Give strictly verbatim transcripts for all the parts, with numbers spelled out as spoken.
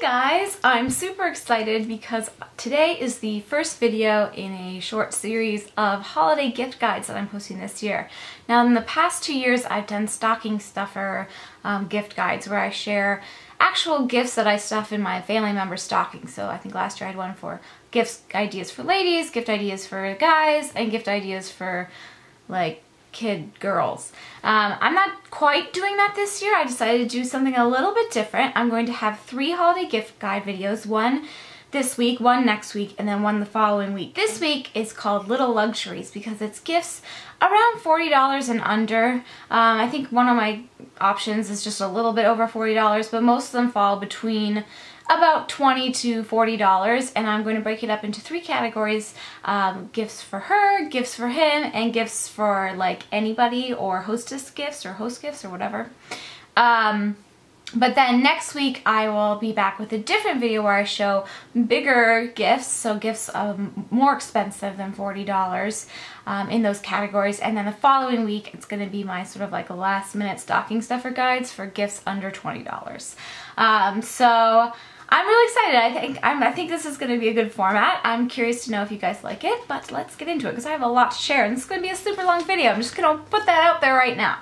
guys, I'm super excited because today is the first video in a short series of holiday gift guides that I'm posting this year. Now in the past two years I've done stocking stuffer um, gift guides where I share actual gifts that I stuff in my family member's stocking. So I think last year I had one for gifts ideas for ladies, gift ideas for guys, and gift ideas for like kid girls. Um, I'm not quite doing that this year. I decided to do something a little bit different. I'm going to have three holiday gift guide videos, one this week, one next week, and then one the following week. This week is called Little Luxuries because it's gifts around forty dollars and under. Um, I think one of my options is just a little bit over forty dollars, but most of them fall between about twenty to forty dollars, and I'm going to break it up into three categories, um, gifts for her, gifts for him, and gifts for like anybody, or hostess gifts or host gifts or whatever. Um, but then next week I will be back with a different video where I show bigger gifts, so gifts um, more expensive than forty dollars um, in those categories, and then the following week it's going to be my sort of like last minute stocking stuffer guides for gifts under twenty dollars. Um, so I'm really excited. I think I'm, I think this is going to be a good format. I'm curious to know if you guys like it, but let's get into it because I have a lot to share and it's going to be a super long video. I'm just going to put that out there right now.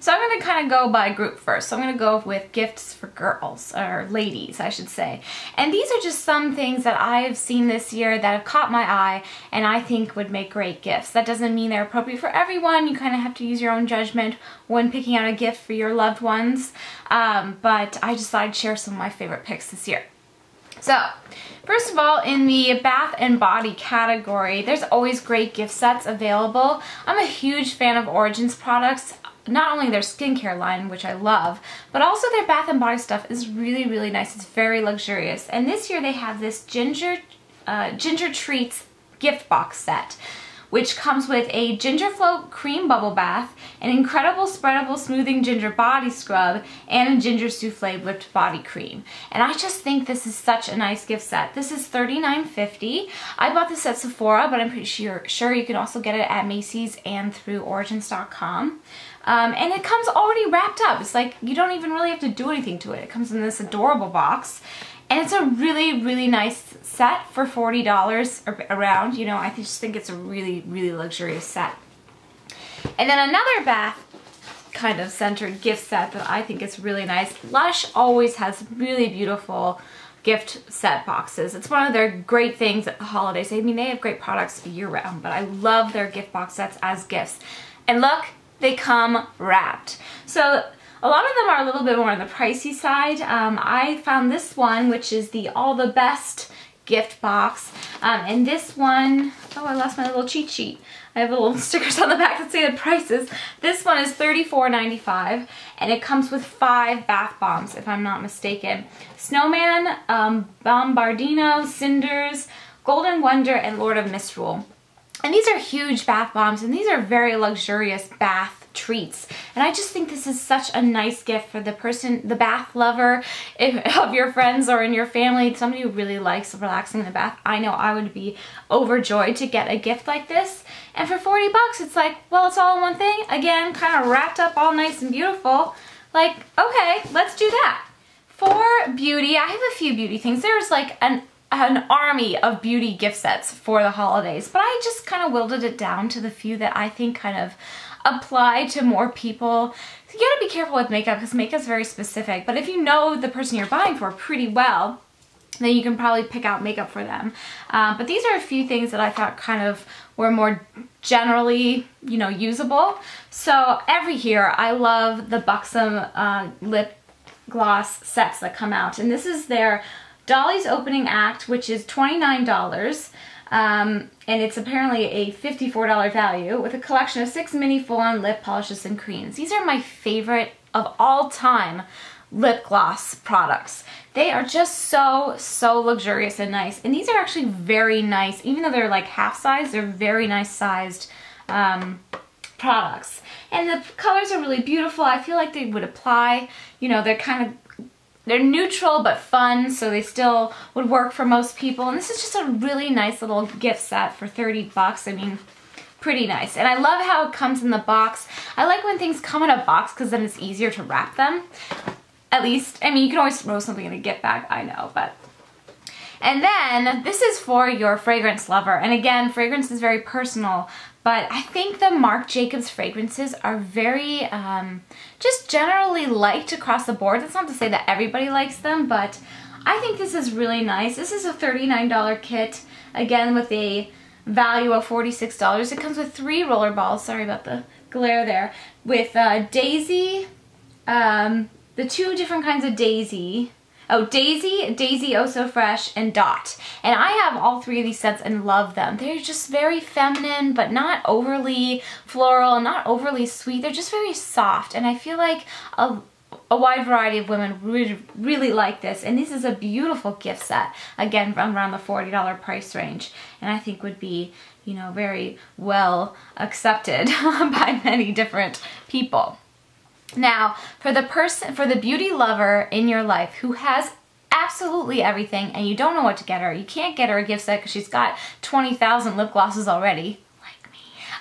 So I'm going to kind of go by group first. So I'm going to go with gifts for girls, or ladies I should say. And these are just some things that I've seen this year that have caught my eye and I think would make great gifts. That doesn't mean they're appropriate for everyone. You kind of have to use your own judgment when picking out a gift for your loved ones. Um, but I just thought I'd share some of my favorite picks this year. So, first of all, in the bath and body category, there's always great gift sets available. I'm a huge fan of Origins products. Not only their skincare line, which I love, but also their bath and body stuff is really, really nice. It's very luxurious. And this year they have this ginger, uh, ginger treats gift box set, which comes with a ginger float cream bubble bath, an incredible spreadable smoothing ginger body scrub, and a ginger souffle whipped body cream. And I just think this is such a nice gift set. This is thirty-nine fifty. I bought this at Sephora, but I'm pretty sure, sure you can also get it at Macy's and through origins dot com. Um, and it comes already wrapped up. It's like you don't even really have to do anything to it. It comes in this adorable box. And it's a really, really nice set for forty dollars around. You know, I just think it's a really, really luxurious set. And then another bath kind of centered gift set that I think is really nice. Lush always has really beautiful gift set boxes. It's one of their great things at the holidays. I mean, they have great products year round, but I love their gift box sets as gifts. And look, they come wrapped. So a lot of them are a little bit more on the pricey side. Um, I found this one, which is the All the Best gift box. Um, and this one, oh, I lost my little cheat sheet. I have little stickers on the back that say the prices. This one is thirty-four ninety-five, and it comes with five bath bombs, if I'm not mistaken. Snowman, um, Bombardino, Cinders, Golden Wonder, and Lord of Misrule. And these are huge bath bombs, and these are very luxurious bath treats, and I just think this is such a nice gift for the person, the bath lover of your friends or in your family, somebody who really likes relaxing in the bath. I know I would be overjoyed to get a gift like this, and for forty bucks it's like, well, it's all in one thing, again, kind of wrapped up all nice and beautiful. Like, okay, let's do that. For beauty, I have a few beauty things. There's like an an army of beauty gift sets for the holidays, but I just kind of whittled it down to the few that I think kind of apply to more people. So you gotta be careful with makeup because makeup's very specific, but if you know the person you're buying for pretty well, then you can probably pick out makeup for them. Uh, but these are a few things that I thought kind of were more generally, you know, usable. So every year I love the Buxom uh, lip gloss sets that come out, and this is their Dolly's Opening Act, which is twenty-nine dollars. Um, and it's apparently a fifty-four dollar value with a collection of six mini full-on lip polishes and creams. These are my favorite of all time lip gloss products. They are just so, so luxurious and nice. And these are actually very nice, even though they're like half size, they're very nice sized um, products. And the colors are really beautiful. I feel like they would apply, you know, they're kind of They're neutral but fun, so they still would work for most people. And this is just a really nice little gift set for thirty bucks. I mean, pretty nice. And I love how it comes in the box. I like when things come in a box because then it's easier to wrap them. At least, I mean, you can always throw something in a gift bag, I know, but. And then, this is for your fragrance lover. And again, fragrance is very personal, but I think the Marc Jacobs fragrances are very, um, just generally liked across the board. That's not to say that everybody likes them, but I think this is really nice. This is a thirty-nine dollar kit, again, with a value of forty-six dollars. It comes with three roller balls, sorry about the glare there, with uh, Daisy, um, the two different kinds of Daisy. Oh, Daisy, Daisy Oh So Fresh, and Dot. And I have all three of these scents and love them. They're just very feminine, but not overly floral, not overly sweet. They're just very soft, and I feel like a, a wide variety of women would really like this. And this is a beautiful gift set, again, from around the forty dollar price range, and I think would be, you know, very well accepted by many different people. Now, for the person, for the beauty lover in your life who has absolutely everything and you don't know what to get her, you can't get her a gift set because she's got twenty thousand lip glosses already, like me,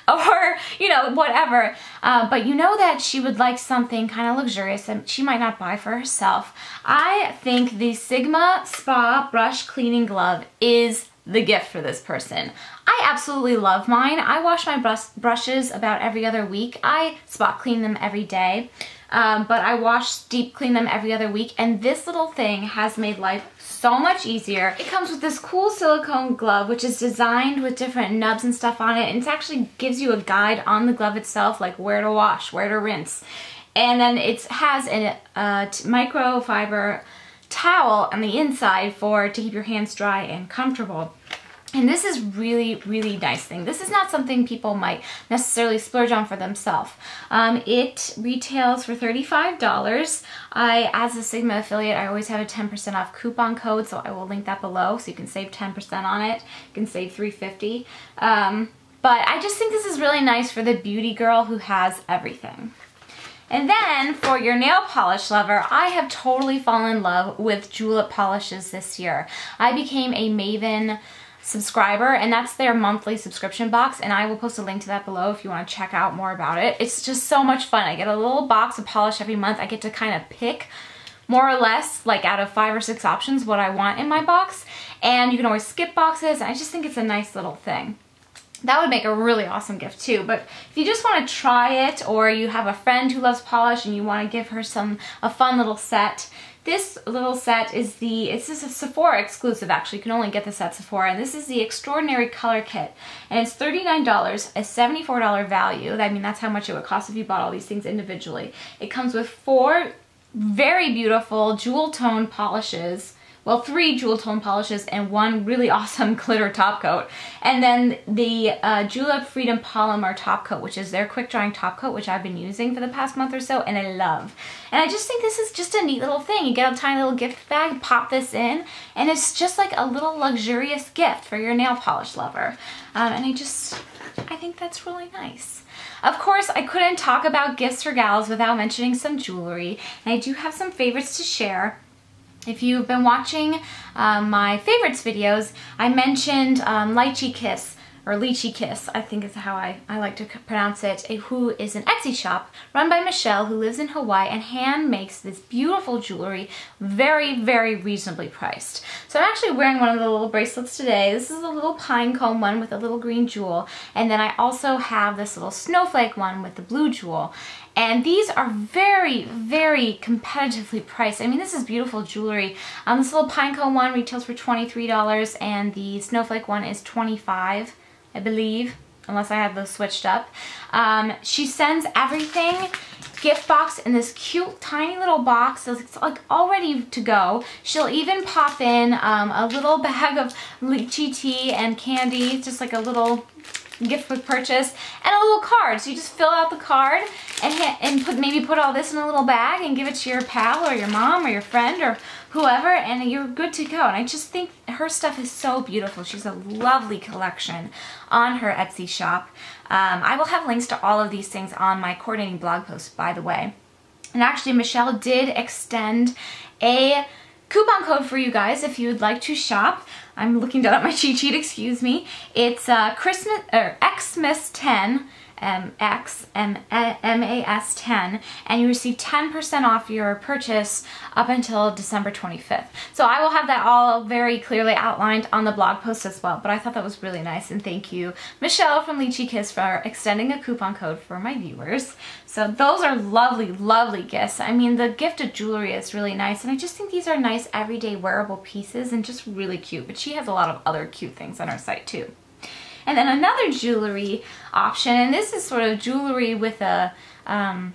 or, you know, whatever, uh, but you know that she would like something kind of luxurious and she might not buy for herself, I think the Sigma Spa Brush Cleaning Glove is the gift for this person. I absolutely love mine. I wash my brush brushes about every other week. I spot clean them every day, um, but I wash, deep clean them every other week, and this little thing has made life so much easier. It comes with this cool silicone glove, which is designed with different nubs and stuff on it, and it actually gives you a guide on the glove itself, like where to wash, where to rinse. And then it has a uh, microfiber towel on the inside for to keep your hands dry and comfortable. And this is really, really nice thing. This is not something people might necessarily splurge on for themselves. Um, it retails for thirty-five dollars. I, as a Sigma affiliate, I always have a ten percent off coupon code, so I will link that below so you can save ten percent on it. You can save three fifty. Um, but I just think this is really nice for the beauty girl who has everything. And then, for your nail polish lover, I have totally fallen in love with Julep polishes this year. I became a Maven subscriber, and that's their monthly subscription box, and I will post a link to that below if you want to check out more about it. It's just so much fun. I get a little box of polish every month. I get to kind of pick, more or less, like out of five or six options, what I want in my box, and you can always skip boxes, and I just think it's a nice little thing. That would make a really awesome gift too, but if you just want to try it, or you have a friend who loves polish and you want to give her some a fun little set, this little set is the, it's just a Sephora exclusive actually, you can only get this at Sephora, and this is the Extraordinary Color Kit, and it's thirty-nine dollars, a seventy-four dollar value. I mean, that's how much it would cost if you bought all these things individually. It comes with four very beautiful jewel tone polishes, well, three jewel tone polishes and one really awesome glitter top coat. And then the uh, Julep Freedom Polymer Top Coat, which is their quick drying top coat, which I've been using for the past month or so, and I love. And I just think this is just a neat little thing. You get a tiny little gift bag, pop this in, and it's just like a little luxurious gift for your nail polish lover. Um, and I just, I think that's really nice. Of course, I couldn't talk about gifts for gals without mentioning some jewelry. And I do have some favorites to share. If you've been watching uh, my favorites videos, I mentioned um, Lychee Kiss, or Lychee Kiss, I think is how I, I like to pronounce it, who is an Etsy shop run by Michelle, who lives in Hawaii and hand makes this beautiful jewelry, very, very reasonably priced. So I'm actually wearing one of the little bracelets today. This is a little pine cone one with a little green jewel, and then I also have this little snowflake one with the blue jewel. And these are very, very competitively priced. I mean, this is beautiful jewelry. Um, this little pinecone one retails for twenty-three dollars, and the snowflake one is twenty-five dollars, I believe, unless I had those switched up. Um, she sends everything, gift box, in this cute, tiny little box. So it's like all ready to go. She'll even pop in um, a little bag of lychee tea and candy, just like a little gift with purchase, and a little card. So you just fill out the card and hit, and put maybe put all this in a little bag and give it to your pal or your mom or your friend or whoever, and you're good to go. And I just think her stuff is so beautiful. She's a lovely collection on her Etsy shop. Um, I will have links to all of these things on my coordinating blog post, by the way. And actually, Michelle did extend a coupon code for you guys if you would like to shop. I'm looking down at my cheat sheet, excuse me. It's uh, Christmas, or Xmas ten um, X, M A S ten, and you receive ten percent off your purchase up until December twenty-fifth. So I will have that all very clearly outlined on the blog post as well, but I thought that was really nice, and thank you, Michelle from Lychee Kiss, for extending a coupon code for my viewers. So those are lovely, lovely gifts. I mean, the gift of jewelry is really nice, and I just think these are nice everyday wearable pieces and just really cute, but she has a lot of other cute things on her site too. And then another jewelry option, and this is sort of jewelry with a, um,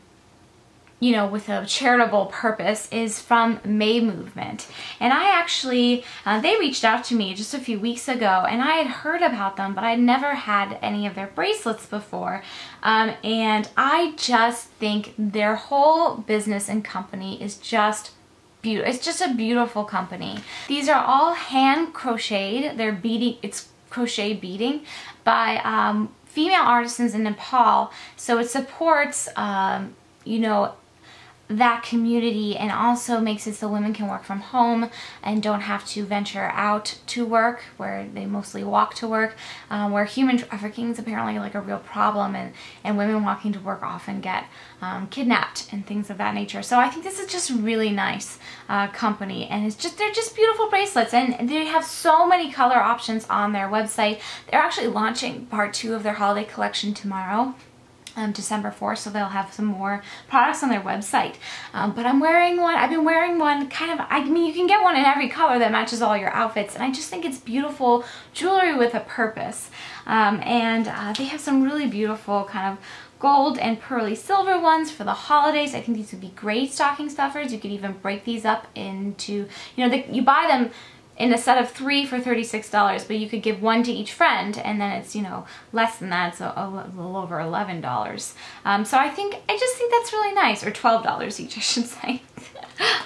you know, with a charitable purpose, is from May Movement. And I actually, uh, they reached out to me just a few weeks ago, and I had heard about them, but I'd never had any of their bracelets before. Um, and I just think their whole business and company is just beautiful. It's just a beautiful company. These are all hand crocheted. They're beading, it's crochet beading by um, female artisans in Nepal. So it supports, um, you know, that community, and also makes it so women can work from home and don't have to venture out to work, where they mostly walk to work, um, where human trafficking is apparently like a real problem, and, and women walking to work often get um, kidnapped and things of that nature. So I think this is just really nice uh, company, and it's just, they're just beautiful bracelets, and they have so many color options on their website. They're actually launching part two of their holiday collection tomorrow. Um, December fourth, so they'll have some more products on their website. Um, but I'm wearing one, I've been wearing one kind of, I mean, you can get one in every color that matches all your outfits, and I just think it's beautiful jewelry with a purpose. Um, and uh, they have some really beautiful kind of gold and pearly silver ones for the holidays. I think these would be great stocking stuffers. You could even break these up into, you know, they, you buy them in a set of three for thirty-six dollars, but you could give one to each friend, and then it's, you know, less than that, so a little over eleven dollars. Um, so I think, I just think that's really nice, or twelve dollars each, I should say.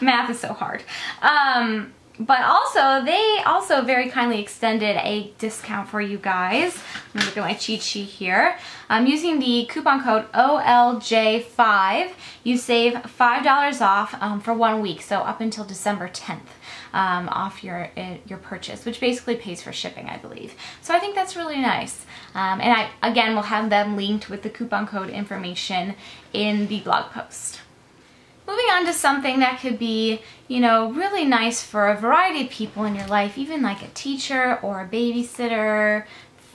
Math is so hard. Um, but also, they also very kindly extended a discount for you guys. Let me look at my cheat sheet here. Um, using the coupon code O L J five, you save five dollars off um, for one week, so up until December tenth. Um, off your uh, your purchase, which basically pays for shipping, I believe. So I think that's really nice. Um, and I, again, will have them linked with the coupon code information in the blog post. Moving on to something that could be, you know, really nice for a variety of people in your life, even like a teacher or a babysitter,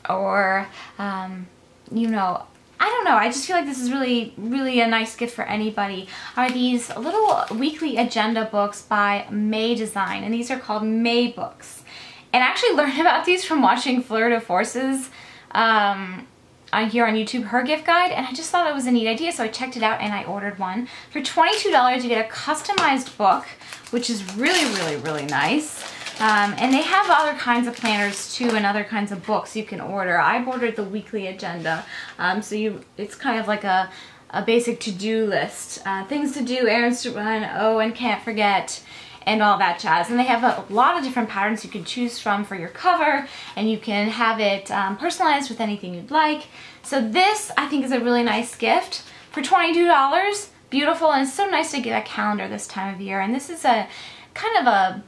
or, um, you know, I don't know, I just feel like this is really, really a nice gift for anybody, are these little weekly agenda books by May Design, and these are called May Books. And I actually learned about these from watching Fleurty Forces um, here on YouTube, her gift guide, and I just thought it was a neat idea, so I checked it out and I ordered one. For twenty-two dollars you get a customized book, which is really, really, really nice. Um, and they have other kinds of planners too, and other kinds of books you can order. I've ordered the weekly agenda, um, so you it's kind of like a, a basic to-do list. Uh, things to do, errands to run, oh, and can't forget, and all that jazz. And they have a lot of different patterns you can choose from for your cover, and you can have it um, personalized with anything you'd like. So this, I think, is a really nice gift for twenty-two dollars. Beautiful, and it's so nice to get a calendar this time of year. And this is a kind of a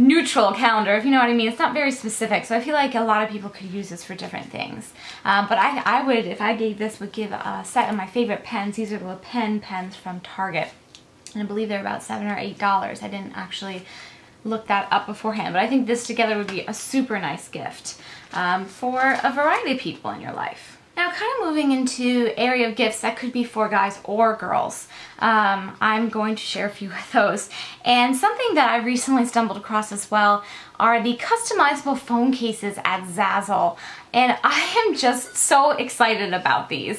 neutral calendar, if you know what I mean. It's not very specific, so I feel like a lot of people could use this for different things. Um, but I, I would, if I gave this, would give a set of my favorite pens. These are the Le Pen pens from Target, and I believe they're about seven or eight dollars. I didn't actually look that up beforehand, but I think this together would be a super nice gift um, for a variety of people in your life. Now, kind of moving into area of gifts that could be for guys or girls, um, I'm going to share a few of those. And something that I recently stumbled across as well are the customizable phone cases at Zazzle. And I am just so excited about these.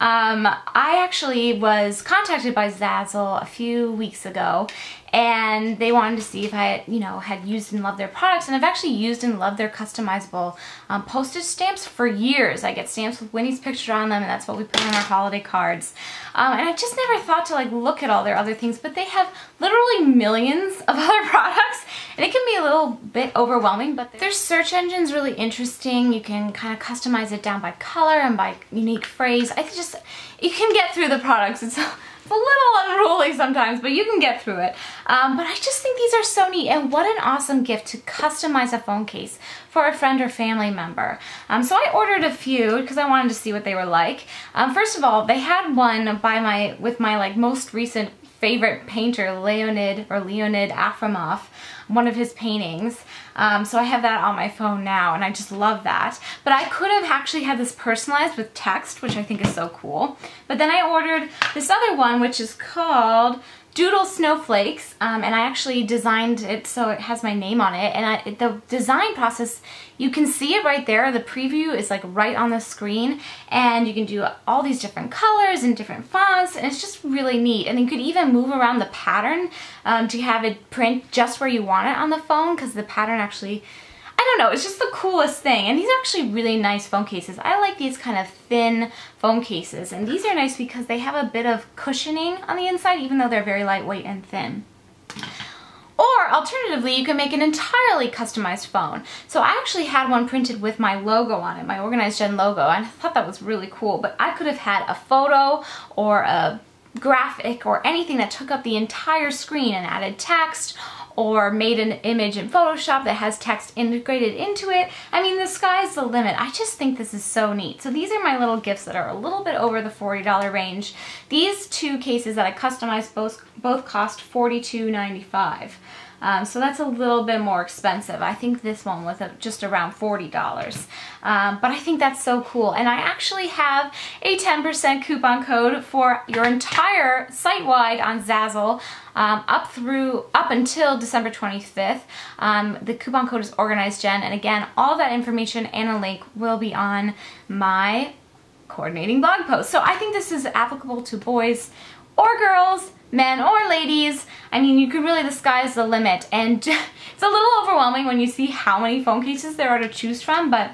Um, I actually was contacted by Zazzle a few weeks ago, and they wanted to see if I, you know, had used and loved their products, and I've actually used and loved their customizable um, postage stamps for years. I get stamps with Winnie's picture on them, and that's what we put on our holiday cards. Um, and I just never thought to like look at all their other things, but they have literally millions of other products, and it can be a little bit overwhelming, but their search engine's really interesting. You can kind of customize it down by color and by unique phrase. I just, you can get through the products. It's It's a little unruly sometimes, but you can get through it. Um, but I just think these are so neat, and what an awesome gift to customize a phone case for a friend or family member. Um, so I ordered a few because I wanted to see what they were like. Um, first of all, they had one by my with my like most recent favorite painter, Leonid or Leonid Afremov, one of his paintings. Um, so I have that on my phone now, and I just love that. But I could have actually had this personalized with text, which I think is so cool. But then I ordered this other one, which is called Doodle Snowflakes, um, and I actually designed it so it has my name on it. And I, the design process, you can see it right there. The preview is like right on the screen, and you can do all these different colors and different fonts, and it's just really neat. And you could even move around the pattern um, to have it print just where you want it on the phone, because the pattern actually, I don't know, it's just the coolest thing. And these are actually really nice phone cases. I like these kind of thin phone cases, and these are nice because they have a bit of cushioning on the inside, even though they're very lightweight and thin. Or alternatively, you can make an entirely customized phone. So I actually had one printed with my logo on it, my Organized Jen logo, and I thought that was really cool. But I could have had a photo or a graphic or anything that took up the entire screen and added text, or made an image in Photoshop that has text integrated into it. I mean, the sky's the limit. I just think this is so neat. So these are my little gifts that are a little bit over the forty dollar range. These two cases that I customized both both cost forty-two ninety-five. Um, so that's a little bit more expensive. I think this one was just around forty dollars. Um, but I think that's so cool. And I actually have a ten percent coupon code for your entire site-wide on Zazzle um, up through up until December twenty-fifth. Um, the coupon code is Organized Jen, and again, all that information and a link will be on my coordinating blog post. So I think this is applicable to boys or girls, men or ladies. I mean, you could really, the sky's the limit, and it's a little overwhelming when you see how many phone cases there are to choose from, but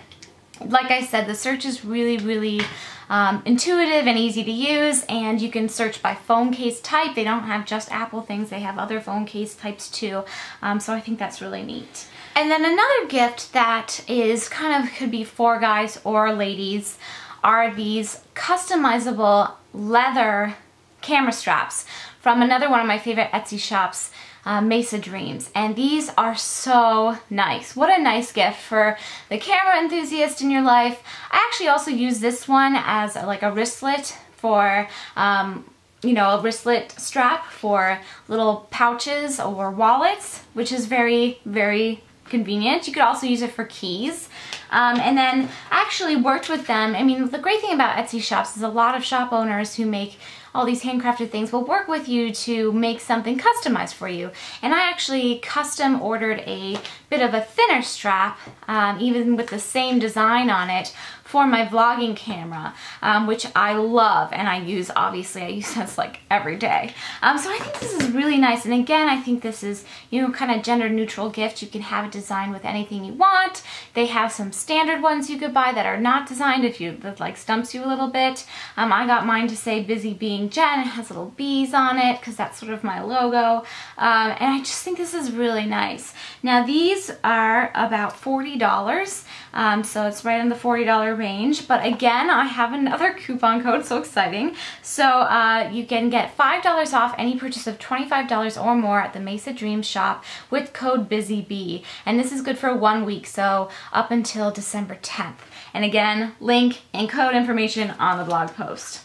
like I said, the search is really, really um, intuitive and easy to use, and you can search by phone case type. They don't have just Apple things, they have other phone case types too, um, so I think that's really neat. And then another gift that is kind of could be for guys or ladies are these customizable leather camera straps from another one of my favorite Etsy shops, uh, Mesa Dreams. And these are so nice. What a nice gift for the camera enthusiast in your life. I actually also use this one as a, like a wristlet for, um, you know, a wristlet strap for little pouches or wallets, which is very, very convenient. You could also use it for keys. Um, and then I actually worked with them. I mean, the great thing about Etsy shops is a lot of shop owners who make all these handcrafted things will work with you to make something customized for you. And I actually custom ordered a bit of a thinner strap, um, even with the same design on it, for my vlogging camera, um, which I love and I use, obviously. I use this like every day. Um, so I think this is really nice. And again, I think this is, you know, kind of gender neutral gift. You can have it designed with anything you want. They have some standard ones you could buy that are not designed if you, that like stumps you a little bit. Um, I got mine to say Busy Being Jen. It has little bees on it because that's sort of my logo. Um, and I just think this is really nice. Now these are about forty dollars. Um, so it's right in the forty dollar range, but again, I have another coupon code, so exciting. So uh, you can get five dollars off any purchase of twenty-five dollars or more at the Mesa Dream shop with code BUSYBEE, and this is good for one week, so up until December tenth. And again, link and code information on the blog post.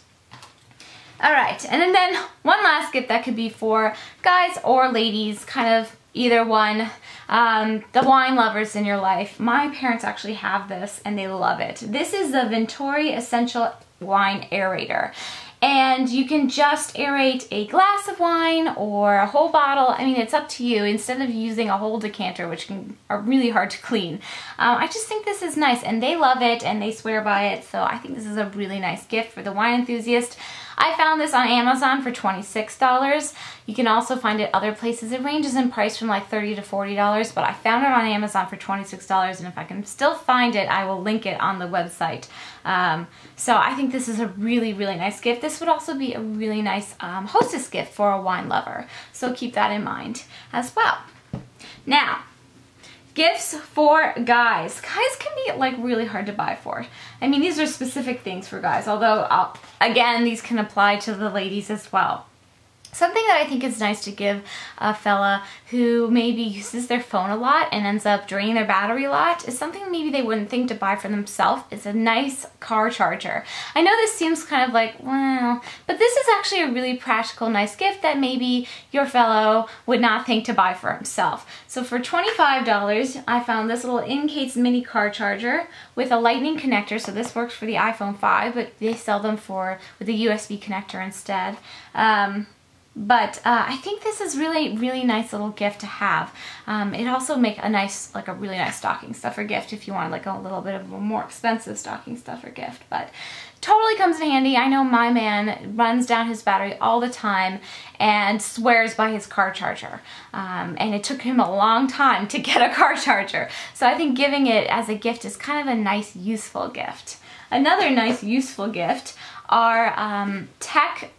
All right, and then one last gift that could be for guys or ladies, kind of either one. Um, the wine lovers in your life. My parents actually have this and they love it. This is the Vintori Essential Wine Aerator. And you can just aerate a glass of wine or a whole bottle. I mean, it's up to you, instead of using a whole decanter, which can are really hard to clean. Um, I just think this is nice, and they love it and they swear by it. So I think this is a really nice gift for the wine enthusiast. I found this on Amazon for twenty-six dollars. You can also find it other places. It ranges in price from like thirty to forty dollars, but I found it on Amazon for twenty-six dollars, and if I can still find it, I will link it on the website. Um, so I think this is a really, really nice gift. This would also be a really nice um, hostess gift for a wine lover, so keep that in mind as well. Now, gifts for guys. Guys can be like really hard to buy for. I mean, these are specific things for guys, although I'll, again, these can apply to the ladies as well. Something that I think is nice to give a fella who maybe uses their phone a lot and ends up draining their battery a lot is something maybe they wouldn't think to buy for themselves. It's a nice car charger. I know this seems kind of like, well, but this is actually a really practical, nice gift that maybe your fellow would not think to buy for himself. So for twenty-five dollars, I found this little Incase mini car charger with a lightning connector. So this works for the iPhone five, but they sell them for with a U S B connector instead. Um, But uh, I think this is really, really nice little gift to have. Um, it also make a nice, like a really nice stocking stuffer gift if you want like a little bit of a more expensive stocking stuffer gift. But totally comes in handy. I know my man runs down his battery all the time and swears by his car charger. Um, and it took him a long time to get a car charger. So I think giving it as a gift is kind of a nice, useful gift. Another nice, useful gift are um, tech,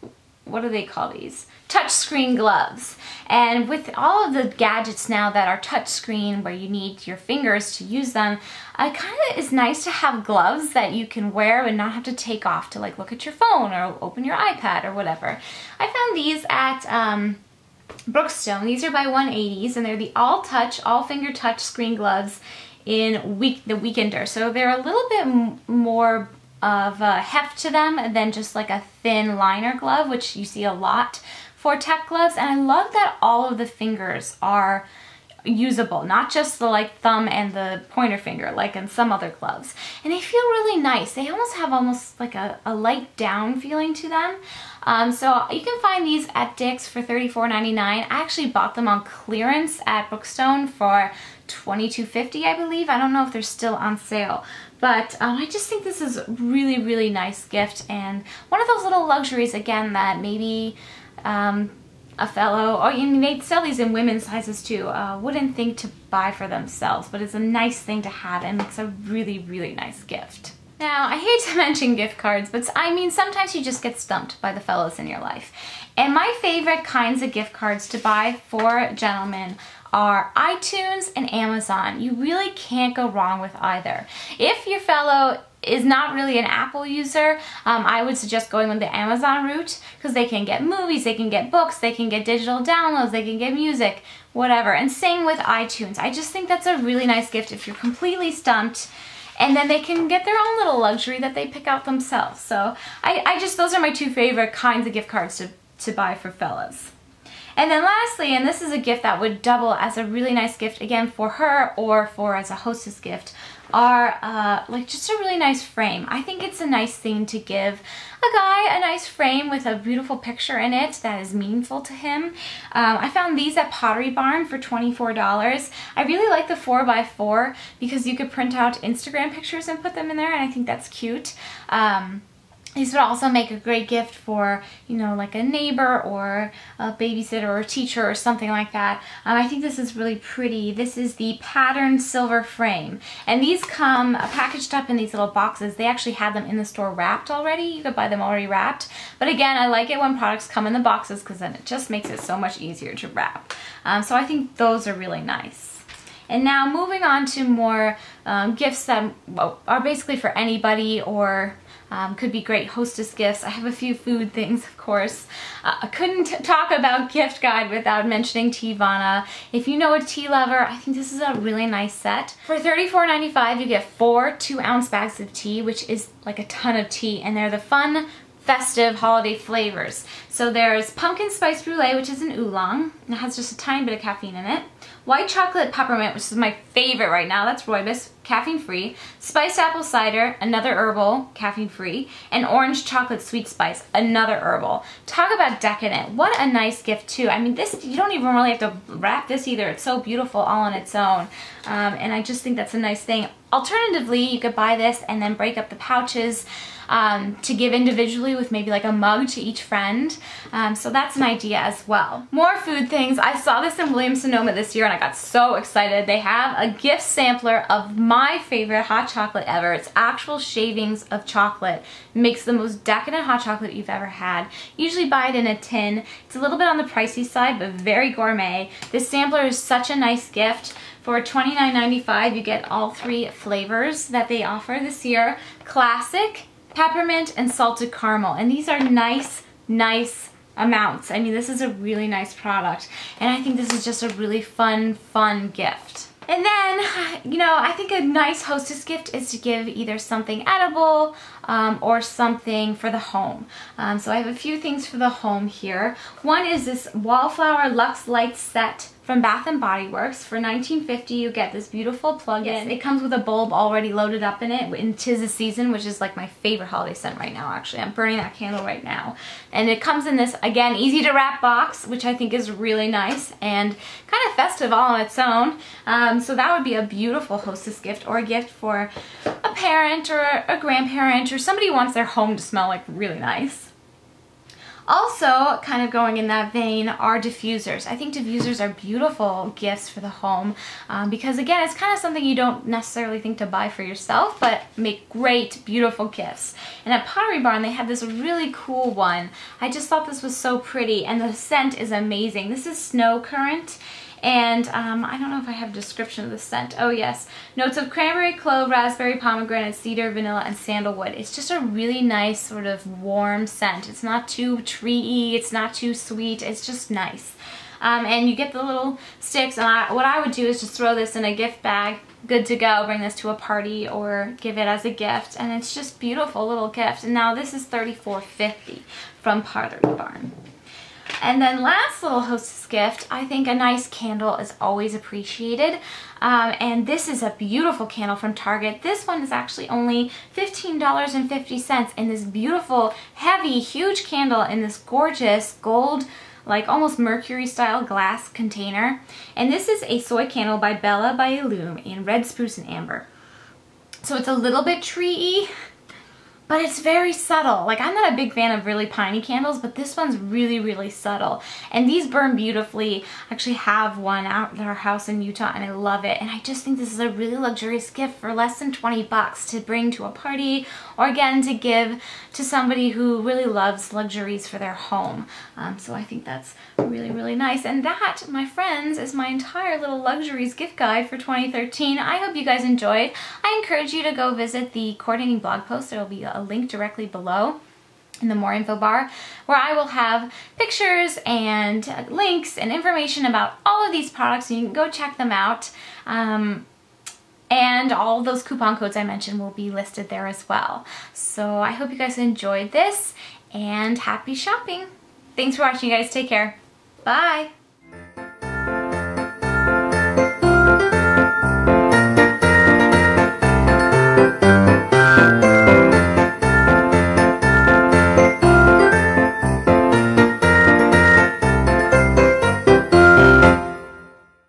what do they call these? Touchscreen gloves. And with all of the gadgets now that are touchscreen where you need your fingers to use them, it kind of is nice to have gloves that you can wear and not have to take off to like look at your phone or open your iPad or whatever. I found these at um, Brookstone. These are by one eighties and they're the all touch, all finger touch screen gloves in week the Weekender. So they're a little bit m more of a heft to them than just like a thin liner glove, which you see a lot for tech gloves. And I love that all of the fingers are usable, not just the like thumb and the pointer finger like in some other gloves. And they feel really nice. They almost have almost like a, a light down feeling to them. Um, so you can find these at Dick's for thirty-four ninety-nine. I actually bought them on clearance at Brookstone for twenty-two fifty, I believe. I don't know if they're still on sale. But um, I just think this is a really, really nice gift and one of those little luxuries again that maybe Um, a fellow, or you may sell these in women's sizes too, uh, wouldn't think to buy for themselves, but it's a nice thing to have and it's a really, really nice gift. Now, I hate to mention gift cards, but I mean, sometimes you just get stumped by the fellows in your life. And my favorite kinds of gift cards to buy for gentlemen are iTunes and Amazon. You really can't go wrong with either. If your fellow is not really an Apple user, um, I would suggest going with the Amazon route because they can get movies, they can get books, they can get digital downloads, they can get music, whatever. And same with iTunes. I just think that's a really nice gift if you're completely stumped, and then they can get their own little luxury that they pick out themselves. So I, I just, those are my two favorite kinds of gift cards to, to buy for fellas. And then lastly, and this is a gift that would double as a really nice gift again for her or for as a hostess gift, are uh, like just a really nice frame. I think it's a nice thing to give a guy a nice frame with a beautiful picture in it that is meaningful to him. Um, I found these at Pottery Barn for twenty-four dollars. I really like the four by four because you could print out Instagram pictures and put them in there and I think that's cute. Um, These would also make a great gift for, you know, like a neighbor or a babysitter or a teacher or something like that. Um, I think this is really pretty. This is the patterned silver frame. And these come packaged up in these little boxes. They actually had them in the store wrapped already. You could buy them already wrapped. But again, I like it when products come in the boxes because then it just makes it so much easier to wrap. Um, so I think those are really nice. And now moving on to more um, gifts that are basically for anybody or Um, could be great hostess gifts. I have a few food things, of course. Uh, I couldn't talk about gift guide without mentioning Teavana. If you know a tea lover, I think this is a really nice set. For thirty-four ninety-five, you get four two ounce bags of tea, which is like a ton of tea, and they're the fun, festive holiday flavors. So there's pumpkin spice brulee, which is an oolong, and it has just a tiny bit of caffeine in it. White chocolate peppermint, which is my favorite right now, that's rooibos, caffeine-free. Spiced apple cider, another herbal, caffeine-free. And orange chocolate sweet spice, another herbal. Talk about decadent. What a nice gift, too. I mean, this, you don't even really have to wrap this either. It's so beautiful all on its own. Um, and I just think that's a nice thing. Alternatively, you could buy this and then break up the pouches um, to give individually with maybe like a mug to each friend. Um, so that's an idea as well. More food things. I saw this in Williams-Sonoma this year and I got so excited. They have a gift sampler of my favorite hot chocolate ever. It's actual shavings of chocolate. Makes the most decadent hot chocolate you've ever had. Usually buy it in a tin. It's a little bit on the pricey side, but very gourmet. This sampler is such a nice gift. For twenty-nine ninety-five, you get all three flavors that they offer this year. Classic, peppermint, and salted caramel. And these are nice, nice amounts. I mean, this is a really nice product, and I think this is just a really fun, fun gift. And then, you know, I think a nice hostess gift is to give either something edible um, or something for the home. Um, so I have a few things for the home here. One is this Wallflower Luxe Light Set from Bath and Body Works. For nineteen fifty dollars you get this beautiful plug-in. Yes, it comes with a bulb already loaded up in it, and 'Tis the Season, which is like my favorite holiday scent right now, actually. I'm burning that candle right now. And it comes in this, again, easy to wrap box, which I think is really nice and kind of festive all on its own. Um, so that would be a beautiful hostess gift, or a gift for a parent or a grandparent or somebody who wants their home to smell like really nice. Also, kind of going in that vein, are diffusers. I think diffusers are beautiful gifts for the home um, because, again, it's kind of something you don't necessarily think to buy for yourself, but make great, beautiful gifts. And at Pottery Barn, they had this really cool one. I just thought this was so pretty, and the scent is amazing. This is Snow Currant. And um, I don't know if I have a description of the scent. Oh yes, notes of cranberry, clove, raspberry, pomegranate, cedar, vanilla, and sandalwood. It's just a really nice sort of warm scent. It's not too tree-y, it's not too sweet, it's just nice. Um, and you get the little sticks, and I, what I would do is just throw this in a gift bag, good to go, bring this to a party or give it as a gift, and it's just beautiful little gift. And now this is thirty-four fifty from Pottery Barn. And then last little hostess gift, I think a nice candle is always appreciated. Um, and this is a beautiful candle from Target. This one is actually only fifteen dollars and fifty cents, and this beautiful, heavy, huge candle in this gorgeous gold, like almost mercury style glass container. And this is a soy candle by Bella by Illum in red, spruce, and amber. So it's a little bit tree-y, but it's very subtle. Like, I'm not a big fan of really piney candles, but this one's really, really subtle. And these burn beautifully. I actually have one out at our house in Utah, and I love it. And I just think this is a really luxurious gift for less than twenty bucks to bring to a party, or again, to give to somebody who really loves luxuries for their home. Um, so I think that's really, really nice. And that, my friends, is my entire little luxuries gift guide for twenty thirteen. I hope you guys enjoyed. I encourage you to go visit the coordinating blog post. There will be a link directly below in the more info bar, where I will have pictures and links and information about all of these products, and you can go check them out. Um, and all of those coupon codes I mentioned will be listed there as well. So I hope you guys enjoyed this, and happy shopping. Thanks for watching, you guys. Take care. Bye.